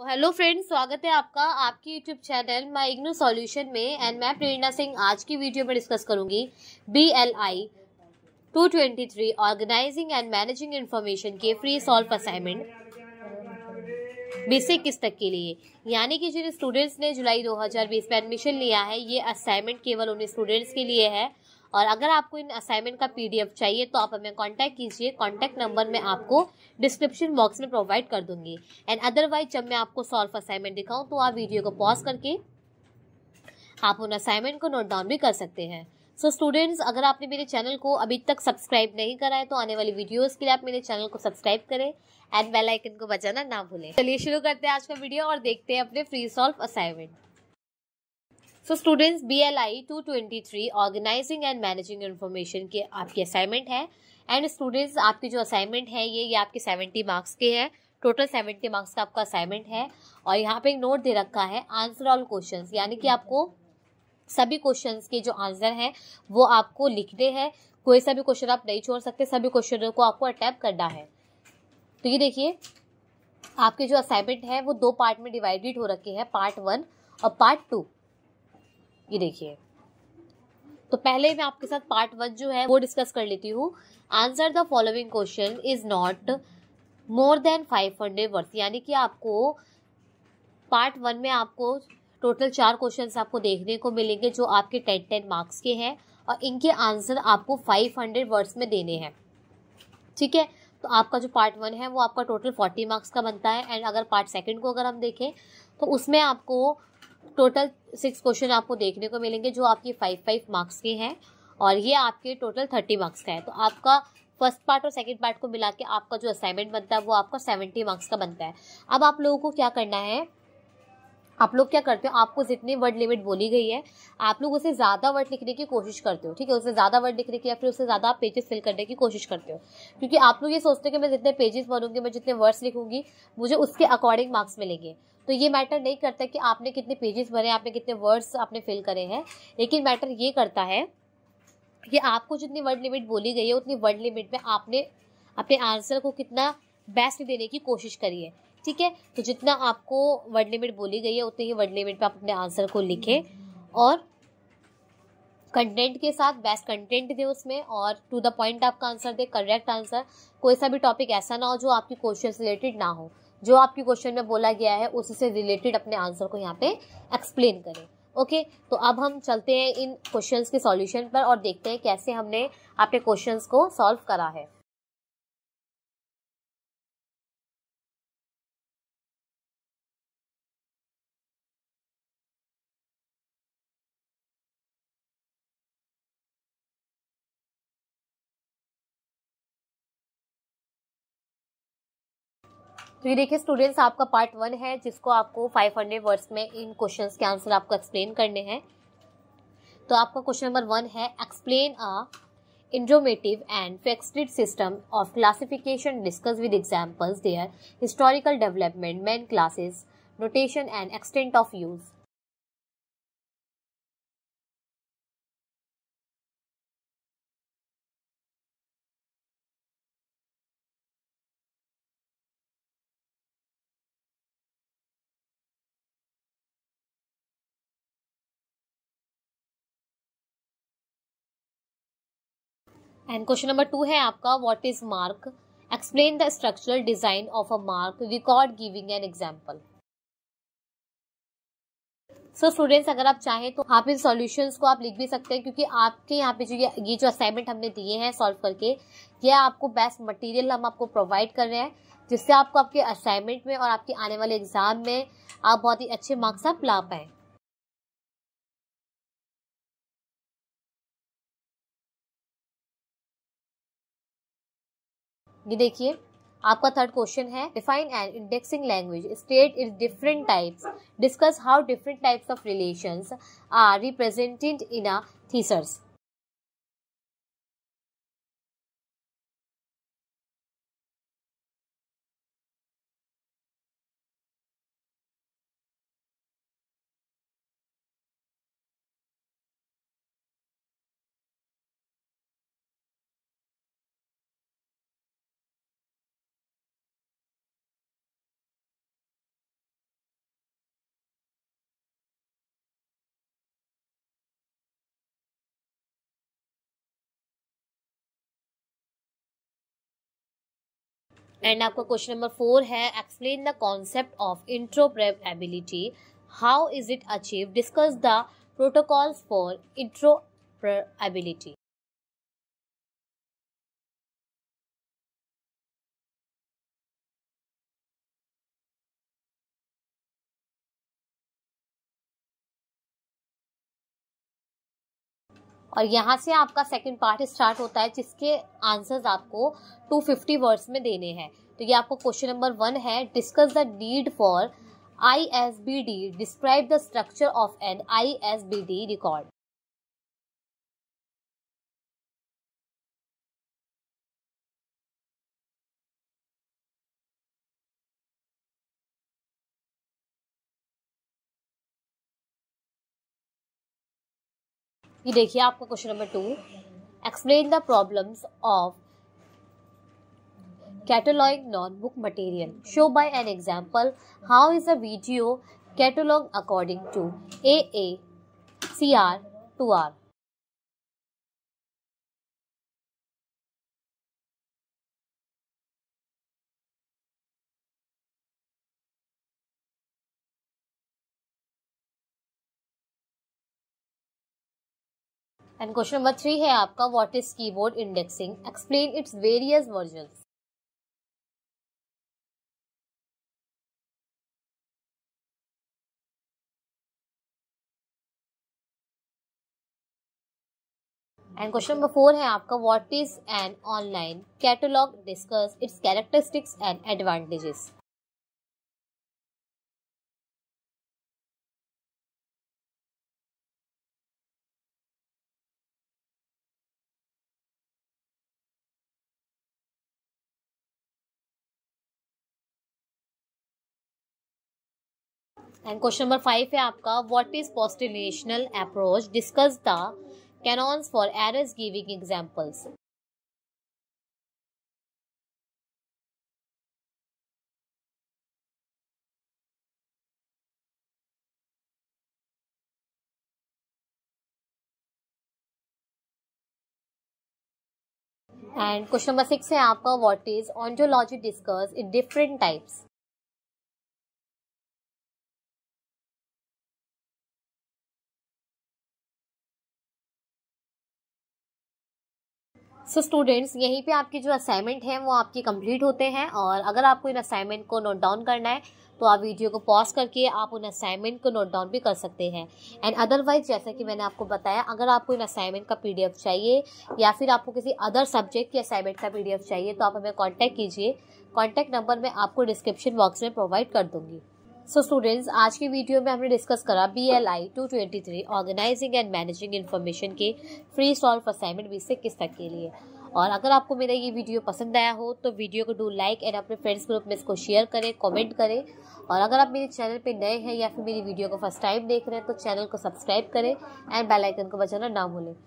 तो hello friends, स्वागत है आपका आपकी YouTube channel my IGNOU solution में। एंड मैं प्रेरणा सिंह आज की वीडियो में डिस्कस करूंगी BLI 223 organising and managing information के फ्री सॉल्व असाइनमेंट बेसिक किस तक के लिए, यानी कि जिन स्टूडेंट्स ने जुलाई 2020 में एडमिशन लिया है ये असाइनमेंट केवल उन स्टूडेंट्स के लिए है। और अगर आपको इन असाइनमेंट का PDF चाहिए तो आप हमें कांटेक्ट कीजिए। कांटेक्ट नंबर मैं आपको डिस्क्रिप्शन बॉक्स में प्रोवाइड कर दूंगी। एंड अदरवाइज जब मैं आपको सॉल्व असाइनमेंट दिखाऊं तो आप वीडियो को पॉज करके आप उन असाइनमेंट को नोट डाउन भी कर सकते हैं। सो स्टूडेंट्स, अगर आपने मेरे चैनल को अभी तक सब्सक्राइब नहीं करा है तो आने वाली वीडियोज़ के लिए आप मेरे चैनल को सब्सक्राइब करें एंड बेल आइकन को बजाना ना भूलें। चलिए शुरू करते हैं आज का वीडियो और देखते हैं अपने free solve assignment. So students, BLI 223 organising and managing information के आपकी असाइनमेंट है। एंड स्टूडेंट्स, आपकी जो असाइनमेंट है ये आपके 70 मार्क्स के हैं। टोटल 70 मार्क्स का आपका असाइनमेंट है। और यहाँ पे एक नोट दे रखा है आंसर ऑल क्वेश्चंस, यानी कि आपको सभी क्वेश्चंस के जो आंसर हैं वो आपको लिखने हैं। कोई सा भी क्वेश्चन आप नहीं छोड़ सकते, सभी क्वेश्चनों को आपको अटैम्प्ट करना है। तो ये देखिए आपके जो असाइनमेंट है वो दो पार्ट में डिवाइडेड हो रखे हैं, पार्ट 1 और पार्ट 2। ये देखिए, तो पहले मैं आपके साथ पार्ट 1 जो है वो डिस्कस कर लेती हूँ। Answer the following question is not more than 500 words, यानी कि आपको पार्ट 1 में आपको टोटल 4 क्वेश्चंस आपको देखने को मिलेंगे जो आपके 10-10 मार्क्स के हैं और इनके आंसर आपको 500 वर्ड्स में देने हैं। ठीक है, तो आपका जो पार्ट 1 है वो आपका टोटल 40 मार्क्स का बनता है। एंड अगर पार्ट 2 को अगर हम देखें तो उसमें आपको टोटल 6 क्वेश्चन आपको देखने को मिलेंगे जो आपके 5-5 मार्क्स के हैं और ये आपके टोटल 30 मार्क्स का है। तो आपका फर्स्ट पार्ट और सेकंड पार्ट को मिला के आपका जो असाइनमेंट बनता है वो आपका 70 मार्क्स का बनता है। अब आप लोगों को क्या करना है, आप लोग क्या करते हो, आपको जितनी वर्ड लिमिट बोली गई है आप लोग उससे ज़्यादा वर्ड लिखने की कोशिश करते हो। ठीक है, उससे ज़्यादा वर्ड लिखने की या फिर उससे ज़्यादा आप पेजेस फिल करने की कोशिश करते हो, क्योंकि आप लोग ये सोचते हो कि मैं जितने पेजेस बनूंगी, मैं जितने वर्ड्स लिखूंगी, मुझे उसके अकॉर्डिंग मार्क्स मिलेंगे। तो ये मैटर नहीं करता कि आपने कितने पेजेस भरे, आपने कितने वर्ड्स आपने फिल करे हैं, लेकिन मैटर ये करता है कि आपको जितनी वर्ड लिमिट बोली गई है उतनी वर्ड लिमिट में आपने अपने आंसर को कितना बेस्ट देने की कोशिश करी है। ठीक है, तो जितना आपको वर्ड लिमिट बोली गई है उतनी ही वर्ड लिमिट पे आप अपने आंसर को लिखें और कंटेंट के साथ बेस्ट कंटेंट दें उसमें और टू द पॉइंट आपका आंसर दे, करेक्ट आंसर। कोई सा भी टॉपिक ऐसा ना हो जो आपकी क्वेश्चन से रिलेटेड ना हो, जो आपके क्वेश्चन में बोला गया है उससे रिलेटेड अपने आंसर को यहाँ पे एक्सप्लेन करें। ओके, तो अब हम चलते हैं इन क्वेश्चंस के सॉल्यूशन पर और देखते हैं कैसे हमने आपके क्वेश्चंस को सॉल्व करा है। तो ये देखिए स्टूडेंट्स, आपका पार्ट 1 है जिसको आपको 500 वर्ड्स में इन क्वेश्चंस के आंसर आपको एक्सप्लेन करने हैं। तो आपका क्वेश्चन नंबर 1 है explain a enumerative and faceted system of classification, discuss with examples their historical development, main classes, notation and extent of use. And question number 2 है आपका what is mark, explain the structural design of a mark, record giving an example. So students, अगर आप चाहें तो आप इन solutions को आप लिख भी सकते हैं, क्योंकि आपके यहाँ पे जो ये जो असाइनमेंट हमने दिए हैं सॉल्व करके, यह आपको बेस्ट मटेरियल हम आपको प्रोवाइड कर रहे हैं जिससे आपको आपके असाइनमेंट में और आपके आने वाले एग्जाम में आप बहुत ही अच्छे मार्क्स आप ला पाएँ। ये देखिए आपका थर्ड क्वेश्चन है define and indexing language, state its different types, discuss how different types of relations are represented in a thesis. And आपका क्वेश्चन नंबर 4 है, explain the concept of interoperability, how is it achieve, discuss the protocols for interoperability. और यहाँ से आपका second part start होता है जिसके answers आपको 250 वर्ड्स में देने हैं। तो ये आपको क्वेश्चन नंबर 1 है, discuss the need for ISBD, describe the structure of an ISBD record. ये देखिए आपका question number 2, explain the problems of catalogue non book material, show by an example how is a video catalogue according to AACR2। And question number 3 है आपका, what is keyboard indexing, explain its various versions. And question number 4 है आपका, what is an online catalogue, discuss its characteristics and advantages. And question number 5 है आपका, what is postulational approach, discuss the canons for errors giving examples. And question number 6 है आपका, what is ontology, discuss in different types. So students यहीं पे आपकी जो assignment है वो आपके कंप्लीट होते हैं, और अगर आपको इन असाइनमेंट को नोट डाउन करना है तो आप वीडियो को पॉज करके आप उन असाइनमेंट को नोट डाउन भी कर सकते हैं। एंड अदरवाइज जैसा कि मैंने आपको बताया, अगर आपको इन असाइनमेंट का PDF चाहिए या फिर आपको किसी अदर सब्जेक्ट की असाइनमेंट का PDF चाहिए तो आप हमें कॉन्टैक्ट कीजिए। कॉन्टैक्ट नंबर मैं आपको डिस्क्रिप्शन बॉक्स में प्रोवाइड कर दूँगी। सो स्टूडेंट्स आज की वीडियो में हमने डिस्कस करा BLI 223 organising and managing information के फ्री सॉल्व असाइनमेंट 20 से 21 तक के लिए। और अगर आपको मेरा ये वीडियो पसंद आया हो तो वीडियो को डू लाइक एंड अपने फ्रेंड्स ग्रुप में इसको शेयर करें, कमेंट करें। और अगर आप मेरे चैनल पे नए हैं या फिर मेरी वीडियो को फर्स्ट टाइम देख रहे हैं तो चैनल को सब्सक्राइब करें एंड बेल आइकन को बजाना ना भूलें।